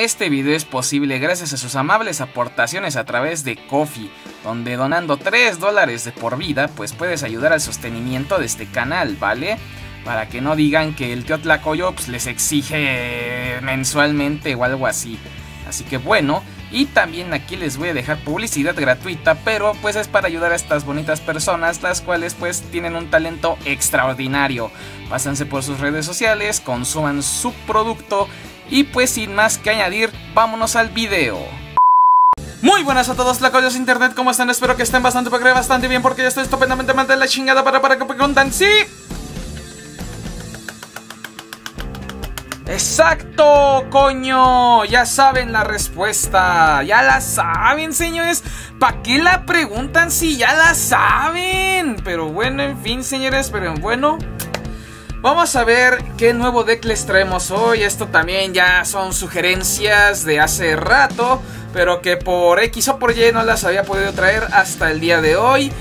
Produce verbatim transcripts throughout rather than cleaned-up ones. Este video es posible gracias a sus amables aportaciones a través de Ko-fi, donde donando tres dólares de por vida pues puedes ayudar al sostenimiento de este canal, ¿vale? Para que no digan que el Teotlacoyo pues, les exige mensualmente o algo así. Así que bueno, y también aquí les voy a dejar publicidad gratuita, pero pues es para ayudar a estas bonitas personas, las cuales pues tienen un talento extraordinario. Pásense por sus redes sociales, consuman su producto y pues sin más que añadir, vámonos al video. Muy buenas a todos, tlacoyos internet, ¿cómo están? Espero que estén bastante, bastante bien porque yo estoy estupendamente mal de la chingada para, para que preguntan, ¿sí? ¡Exacto, coño! Ya saben la respuesta. Ya la saben, señores. ¿Para qué la preguntan si ya la saben? Pero bueno, en fin, señores. Pero bueno, vamos a ver qué nuevo deck les traemos hoy. Esto también ya son sugerencias de hace rato, pero que por X o por Y no las había podido traer hasta el día de hoy.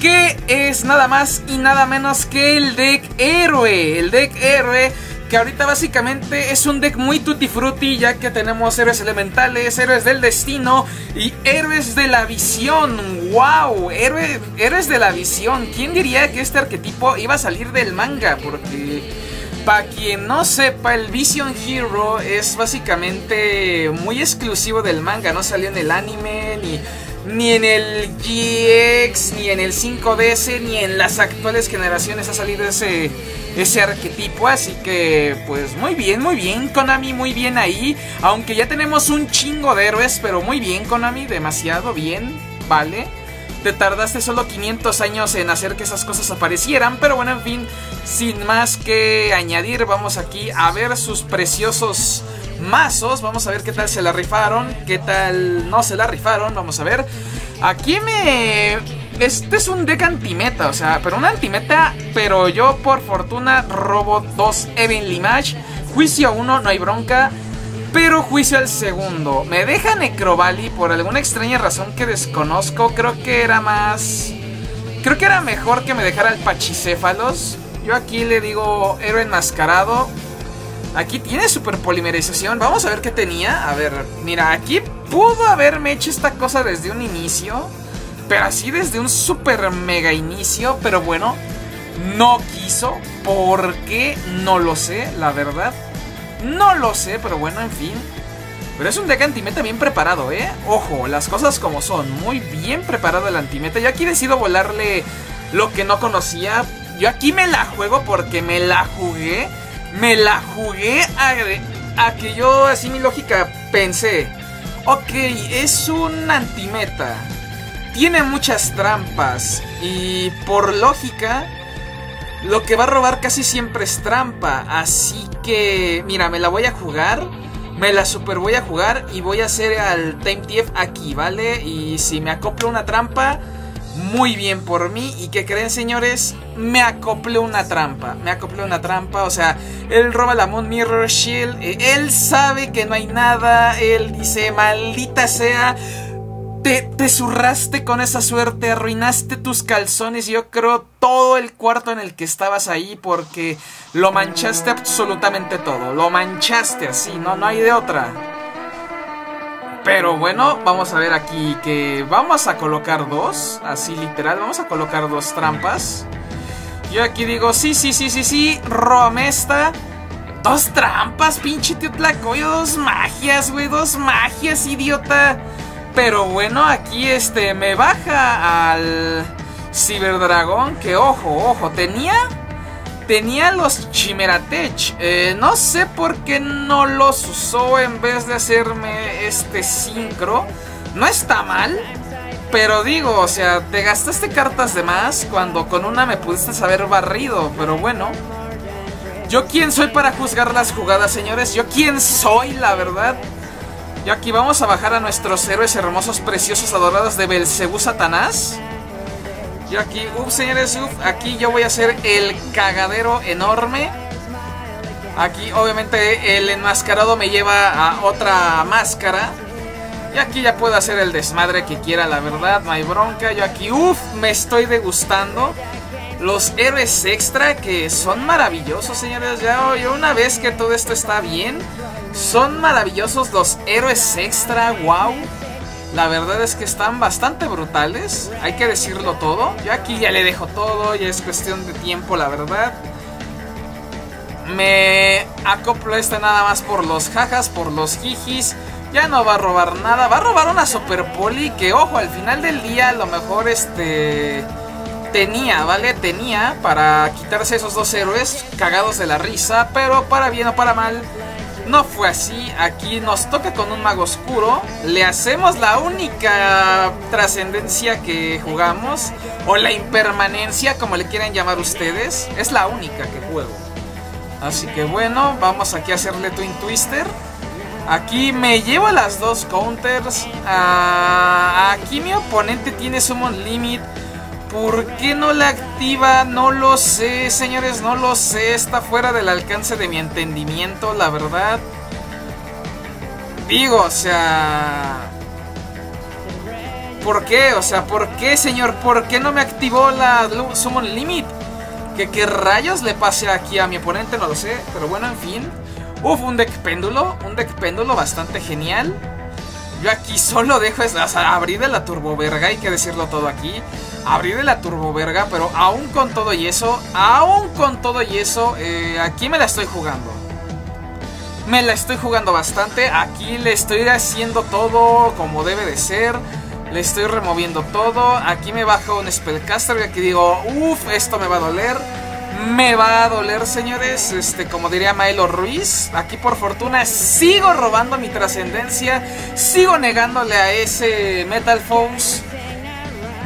Que es nada más y nada menos que el deck héroe. El deck héroe, que ahorita básicamente es un deck muy tutti frutti, ya que tenemos héroes elementales, héroes del destino y héroes de la visión. ¡Wow! Héroe, héroes de la visión. ¿Quién diría que este arquetipo iba a salir del manga? Porque, para quien no sepa, el Vision Hero es básicamente muy exclusivo del manga. No salió en el anime, ni, ni en el G X, ni en el cinco D S, ni en las actuales generaciones ha salido ese... ese arquetipo, así que pues muy bien, muy bien Konami, muy bien ahí, aunque ya tenemos un chingo de héroes, pero muy bien Konami, demasiado bien, vale, te tardaste solo quinientos años en hacer que esas cosas aparecieran, pero bueno, en fin, sin más que añadir, vamos aquí a ver sus preciosos mazos, vamos a ver qué tal se la rifaron, qué tal no se la rifaron, vamos a ver, aquí me... Este es un deck antimeta, o sea, pero un antimeta, pero yo por fortuna robo dos Evenly Match, juicio a uno, no hay bronca, pero juicio al segundo. Me deja Necrobali por alguna extraña razón que desconozco, creo que era más... Creo que era mejor que me dejara el pachicéfalos, yo aquí le digo héroe enmascarado. Aquí tiene super polimerización, vamos a ver qué tenía, a ver, mira, aquí pudo haberme hecho esta cosa desde un inicio... Pero así desde un super mega inicio, pero bueno, no quiso, ¿por qué? No lo sé, la verdad, no lo sé, pero bueno, en fin. Pero es un deck antimeta bien preparado, ¿eh? Ojo, las cosas como son, muy bien preparado el antimeta. Yo aquí decido volarle lo que no conocía, yo aquí me la juego porque me la jugué, me la jugué a, a que yo así mi lógica pensé, ok, es un antimeta. Tiene muchas trampas y por lógica lo que va a robar casi siempre es trampa, así que mira, me la voy a jugar, me la super voy a jugar y voy a hacer al Time Thief aquí, ¿vale? Y si me acoplo una trampa, muy bien por mí. ¿Y qué creen, señores? Me acoplé una trampa, me acoplé una trampa, o sea, él roba la Moon Mirror Shield, él sabe que no hay nada, él dice, maldita sea... Te, te zurraste con esa suerte, arruinaste tus calzones y yo creo todo el cuarto en el que estabas ahí porque lo manchaste absolutamente todo, lo manchaste así, no, no hay de otra. Pero bueno, vamos a ver aquí que vamos a colocar dos, así literal, vamos a colocar dos trampas. Yo aquí digo, sí, sí, sí, sí, sí, róbame esta. Dos trampas, pinche Teotlacoyo, dos magias, güey, dos magias, idiota. Pero bueno, aquí este me baja al Ciberdragón, que ojo, ojo, tenía tenía los Chimeratech, eh, no sé por qué no los usó en vez de hacerme este sincro, no está mal, pero digo, o sea, te gastaste cartas de más cuando con una me pudiste haber barrido, pero bueno, yo quién soy para juzgar las jugadas, señores, yo quién soy, la verdad. Y aquí vamos a bajar a nuestros héroes hermosos, preciosos, adorados de Belcebú Satanás. Y aquí, uff, señores, uff, aquí yo voy a hacer el cagadero enorme. Aquí, obviamente, el enmascarado me lleva a otra máscara. Y aquí ya puedo hacer el desmadre que quiera, la verdad, no hay bronca. Yo aquí, uff, me estoy degustando los héroes extra que son maravillosos, señores. Ya, yo una vez que todo esto está bien... Son maravillosos los héroes extra, wow. La verdad es que están bastante brutales, hay que decirlo todo. Yo aquí ya le dejo todo, ya es cuestión de tiempo, la verdad. Me acoplo esta nada más por los jajas, por los jijis. Ya no va a robar nada, va a robar una super poli que, ojo, al final del día a lo mejor este... tenía, ¿vale? Tenía para quitarse esos dos héroes cagados de la risa, pero para bien o para mal, no fue así. Aquí nos toca con un mago oscuro, le hacemos la única trascendencia que jugamos, o la impermanencia, como le quieran llamar ustedes, es la única que juego. Así que bueno, vamos aquí a hacerle Twin Twister. Aquí me llevo las dos counters. Ah, aquí mi oponente tiene Summon Limit. ¿Por qué no la activa? No lo sé, señores, no lo sé. Está fuera del alcance de mi entendimiento, la verdad. Digo, o sea... ¿por qué? O sea, ¿por qué, señor? ¿Por qué no me activó la Summon Limit? ¿Qué, qué rayos le pase aquí a mi oponente? No lo sé, pero bueno, en fin. Uf, un deck péndulo, un deck péndulo bastante genial. Yo aquí solo dejo es, o sea, abrir de la turboverga, hay que decirlo todo aquí. Abrir de la turboverga, pero aún con todo y eso, aún con todo y eso, eh, aquí me la estoy jugando. Me la estoy jugando bastante, aquí le estoy haciendo todo como debe de ser. Le estoy removiendo todo, aquí me baja un Spellcaster y aquí digo, uff, esto me va a doler. Me va a doler, señores, este, como diría Maelo Ruiz. Aquí por fortuna sigo robando mi trascendencia, sigo negándole a ese Metal Foes.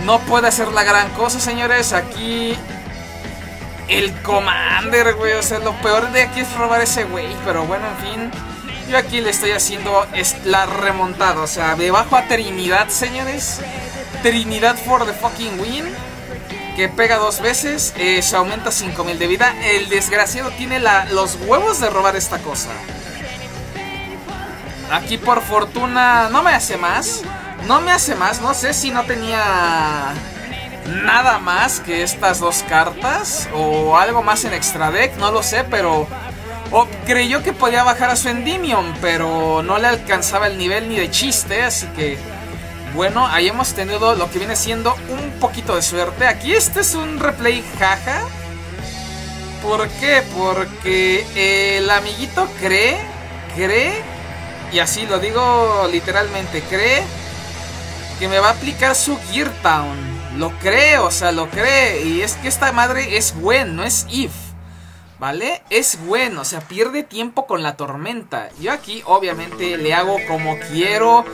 No puede hacer la gran cosa, señores. Aquí el Commander, güey, o sea, lo peor de aquí es robar ese güey. Pero bueno, en fin, yo aquí le estoy haciendo la remontada. O sea, debajo a Trinidad, señores. Trinidad for the fucking win, que pega dos veces, eh, se aumenta cinco mil de vida. El desgraciado tiene la, los huevos de robar esta cosa. Aquí por fortuna no me hace más, no me hace más, no sé si no tenía nada más que estas dos cartas o algo más en extra deck, no lo sé, pero... o creyó que podía bajar a su Endymion, pero no le alcanzaba el nivel ni de chiste, así que... bueno, ahí hemos tenido lo que viene siendo un poquito de suerte. Aquí este es un replay jaja. ¿Por qué? Porque eh, el amiguito cree, cree, y así lo digo literalmente, cree que me va a aplicar su Gear Town. Lo cree, o sea, lo cree. Y es que esta madre es Gwen, no es If, ¿vale? Es Gwen, o sea, pierde tiempo con la tormenta. Yo aquí obviamente le hago como quiero.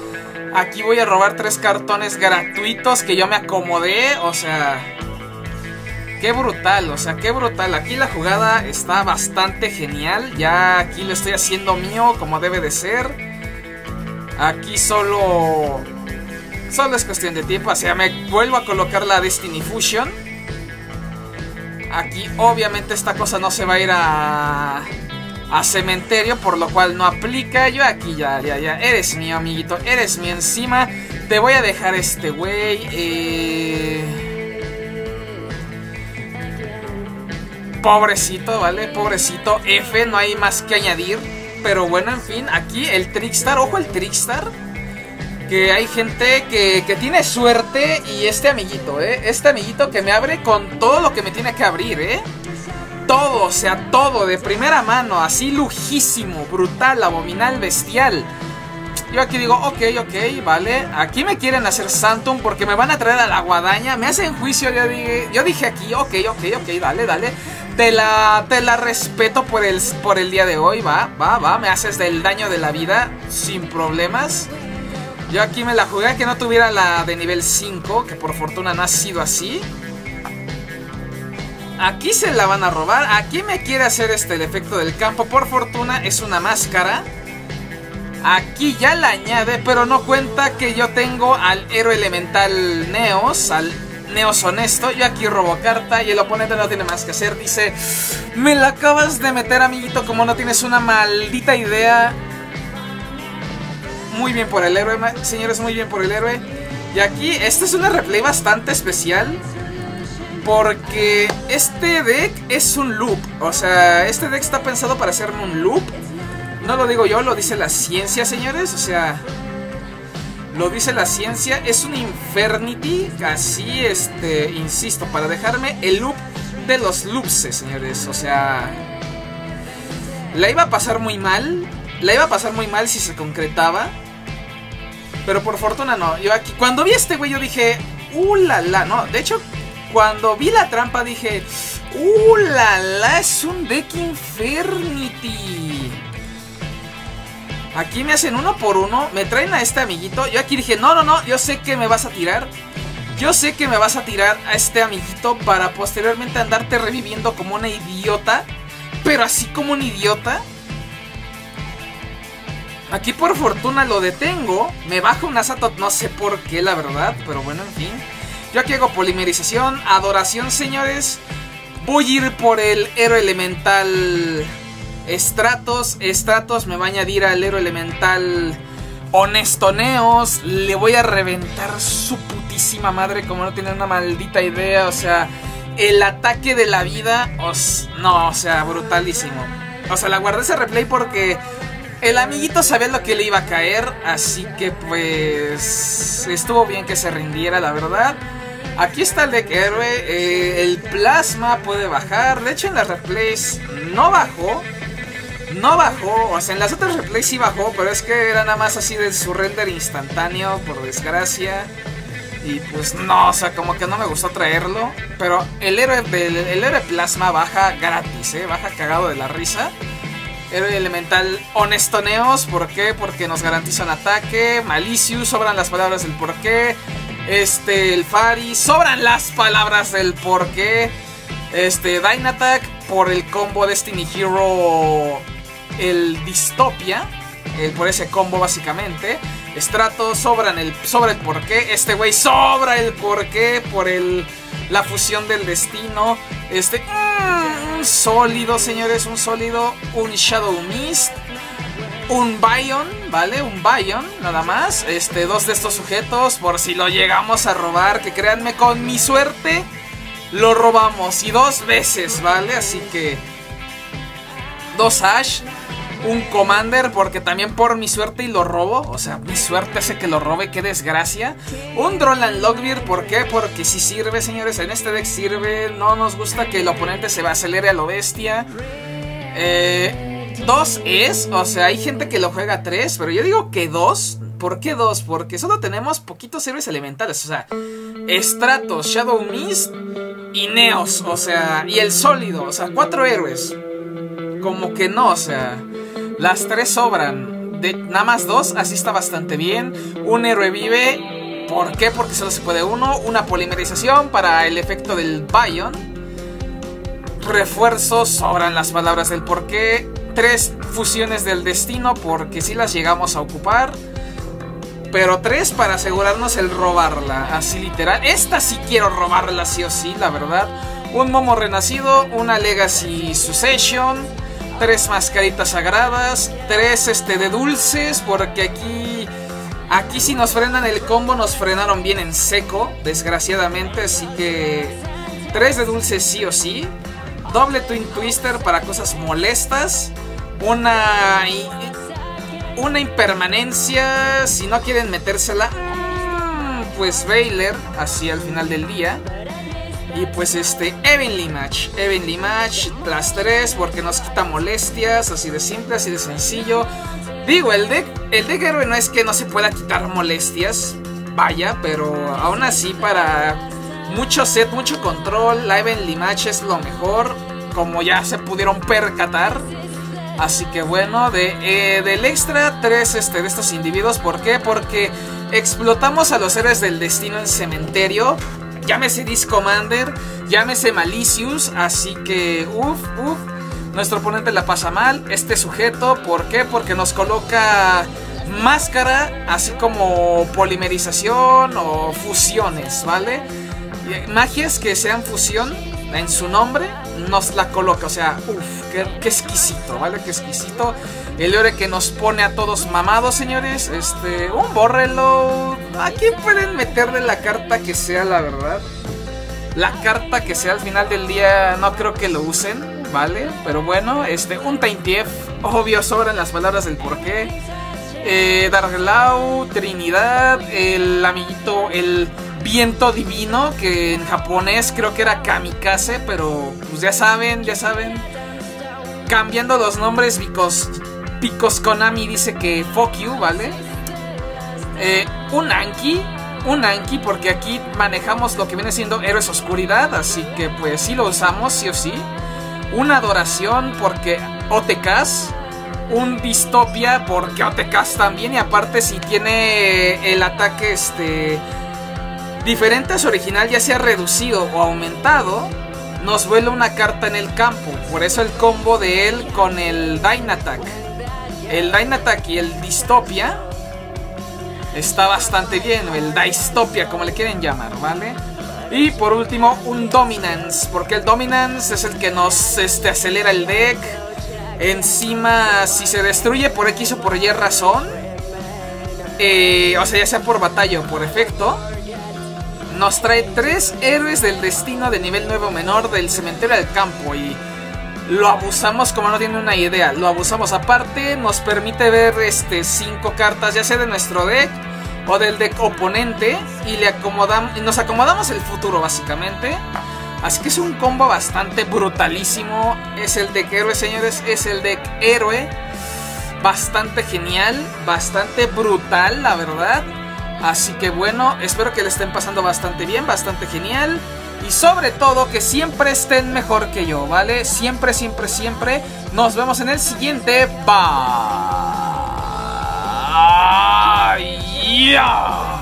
Aquí voy a robar tres cartones gratuitos que yo me acomodé, o sea... qué brutal, o sea, qué brutal. Aquí la jugada está bastante genial. Ya aquí lo estoy haciendo mío como debe de ser. Aquí solo... solo es cuestión de tiempo, o sea, me vuelvo a colocar la Destiny Fusion. Aquí obviamente esta cosa no se va a ir a... a cementerio, por lo cual no aplica. Yo aquí ya, ya, ya, eres mío, amiguito, eres mío encima. Te voy a dejar este güey. eh... Pobrecito, ¿vale? Pobrecito F, no hay más que añadir. Pero bueno, en fin, aquí el Trickstar, ojo el Trickstar, que hay gente que, que tiene suerte. Y este amiguito, ¿eh? Este amiguito que me abre con todo lo que me tiene que abrir, ¿eh? Todo, o sea, todo, de primera mano, así lujísimo, brutal, abominal, bestial. Yo aquí digo, ok, ok, vale. Aquí me quieren hacer Santum porque me van a traer a la guadaña. Me hacen juicio, yo dije, yo dije aquí, ok, ok, ok, dale, dale. Te la, te la respeto por el, por el día de hoy, va, va, va. Me haces del daño de la vida sin problemas. Yo aquí me la jugué que no tuviera la de nivel cinco, que por fortuna no ha sido así. Aquí se la van a robar. Aquí me quiere hacer este el efecto del campo. Por fortuna es una máscara. Aquí ya la añade, pero no cuenta que yo tengo al héroe elemental Neos, al Neos Honesto. Yo aquí robo carta y el oponente no tiene más que hacer. Dice, me la acabas de meter, amiguito, como no tienes una maldita idea. Muy bien por el héroe, señores, muy bien por el héroe. Y aquí, esta es una replay bastante especial, porque este deck es un loop, o sea, este deck está pensado para hacerme un loop. No lo digo yo, lo dice la ciencia, señores. O sea, lo dice la ciencia. Es un Infernity, así, este, insisto, para dejarme el loop de los loops, señores. O sea, la iba a pasar muy mal. La iba a pasar muy mal si se concretaba. Pero por fortuna no. Yo aquí, cuando vi a este güey, yo dije, ¡uh, la, la! No, de hecho, cuando vi la trampa dije, ¡uh, la, la! Es un deck Infernity. Aquí me hacen uno por uno. Me traen a este amiguito. Yo aquí dije, no, no, no. Yo sé que me vas a tirar. Yo sé que me vas a tirar a este amiguito para posteriormente andarte reviviendo como una idiota. Pero así como un idiota. Aquí por fortuna lo detengo. Me baja un asato, no sé por qué, la verdad. Pero bueno, en fin. Yo aquí hago polimerización, adoración, señores. Voy a ir por el héroe elemental Stratos. Stratos me va a añadir al héroe elemental Honesto Neos. Le voy a reventar su putísima madre, como no tienen una maldita idea. O sea, el ataque de la vida. Os... No, o sea, brutalísimo. O sea, la guardé ese replay porque el amiguito sabía lo que le iba a caer, así que pues estuvo bien que se rindiera, la verdad. Aquí está el deck héroe, eh, el plasma puede bajar, de hecho en las replays no bajó, no bajó, o sea en las otras replays sí bajó, pero es que era nada más así de su render instantáneo, por desgracia. Y pues no, o sea, como que no me gustó traerlo, pero el héroe, el, el héroe plasma baja gratis, eh, baja cagado de la risa. Héroe elemental Honesto Neos, ¿por qué? Porque nos garantiza un ataque. Malicious, sobran las palabras del por qué. Este, el Fari, sobran las palabras del por qué. Este, Dyne Attack por el combo Destiny Hero, el Dystopia, el, por ese combo básicamente. Stratos, sobran el, sobra el por qué. Este güey sobra el por qué por el, la fusión del destino. Este... Mmm, un sólido, señores, un sólido, un Shadow Mist, un Bion, ¿vale? Un Bion, nada más, este, dos de estos sujetos, por si lo llegamos a robar, que créanme, con mi suerte, lo robamos, y dos veces, ¿vale? Así que, dos Ash, un Commander, porque también por mi suerte y lo robo, o sea, mi suerte hace que lo robe, qué desgracia. Un Drolan Lockbeard, ¿por qué? Porque si sí sirve, señores, en este deck sirve, no nos gusta que el oponente se acelere a lo bestia. Eh, dos es, o sea, hay gente que lo juega tres, pero yo digo que dos, ¿por qué dos? Porque solo tenemos poquitos héroes elementales, o sea, Stratos, Shadow Mist y Neos, o sea, y el sólido, o sea, cuatro héroes. Como que no, o sea... Las tres sobran. De, nada más dos, así está bastante bien. Un héroe vive. ¿Por qué? Porque solo se puede uno. Una polimerización para el efecto del Bion. Refuerzos, sobran las palabras del por qué. Tres fusiones del destino, porque sí las llegamos a ocupar. Pero tres para asegurarnos el robarla. Así literal. Esta sí quiero robarla sí o sí, la verdad. Un Momo Renacido, una Legacy Succession, tres mascaritas sagradas, tres este, de dulces, porque aquí, aquí si nos frenan el combo, nos frenaron bien en seco, desgraciadamente, así que tres de dulces sí o sí, doble Twin Twister para cosas molestas, una, una Impermanencia, si no quieren metérsela, pues Veiler, así al final del día. Y pues este, Evenly Match, Evenly Match, las tres, porque nos quita molestias, así de simple, así de sencillo. Digo, el deck, el deck héroe no es que no se pueda quitar molestias, vaya, pero aún así para mucho set, mucho control, la Evenly Match es lo mejor, como ya se pudieron percatar. Así que bueno, de, eh, del extra, tres este, de estos individuos, ¿por qué? Porque explotamos a los héroes del destino en cementerio. Llámese Discommander, llámese Malicious, así que uff, uff, nuestro oponente la pasa mal, este sujeto, ¿por qué? Porque nos coloca máscara, así como polimerización o fusiones, ¿vale? Magias que sean fusión en su nombre, nos la coloca, o sea, uff, qué, qué exquisito, ¿vale? Qué exquisito, el héroe que nos pone a todos mamados, señores, este, un Borrelo. Aquí pueden meterle la carta que sea, la verdad. La carta que sea, al final del día no creo que lo usen, ¿vale? Pero bueno, este, un Time Thief, obvio, sobran las palabras del porqué. Eh, Darklau, Trinidad, el amiguito, el viento divino, que en japonés creo que era kamikaze, pero pues ya saben, ya saben. Cambiando los nombres, because, because Konami dice que fuck you, ¿vale? Eh, un Anki, un Anki, porque aquí manejamos lo que viene siendo Héroes Oscuridad, así que pues sí lo usamos, sí o sí. Una Adoración, porque O T Ks. Un Dystopia, porque O T Ks también, y aparte si tiene el ataque este diferente a su original, ya sea reducido o aumentado, nos vuela una carta en el campo. Por eso el combo de él con el Dyne Attack. El Dyne Attack y el Dystopia está bastante bien, o el Dystopia, como le quieren llamar, ¿vale? Y por último, un Dominance, porque el Dominance es el que nos este, acelera el deck. Encima, si se destruye por X o por Y razón, eh, o sea, ya sea por batalla o por efecto, nos trae tres héroes del destino de nivel nueve o menor del cementerio al campo, y lo abusamos como no tiene una idea. Lo abusamos. Aparte, nos permite ver este, cinco cartas, ya sea de nuestro deck o del deck oponente, y le acomodam- y nos acomodamos el futuro, básicamente. Así que es un combo bastante brutalísimo. Es el deck héroe, señores. Es el deck héroe. Bastante genial. Bastante brutal, la verdad. Así que bueno, espero que le estén pasando bastante bien. Bastante genial. Y sobre todo que siempre estén mejor que yo, ¿vale? Siempre, siempre, siempre. Nos vemos en el siguiente. Bye. Yeah.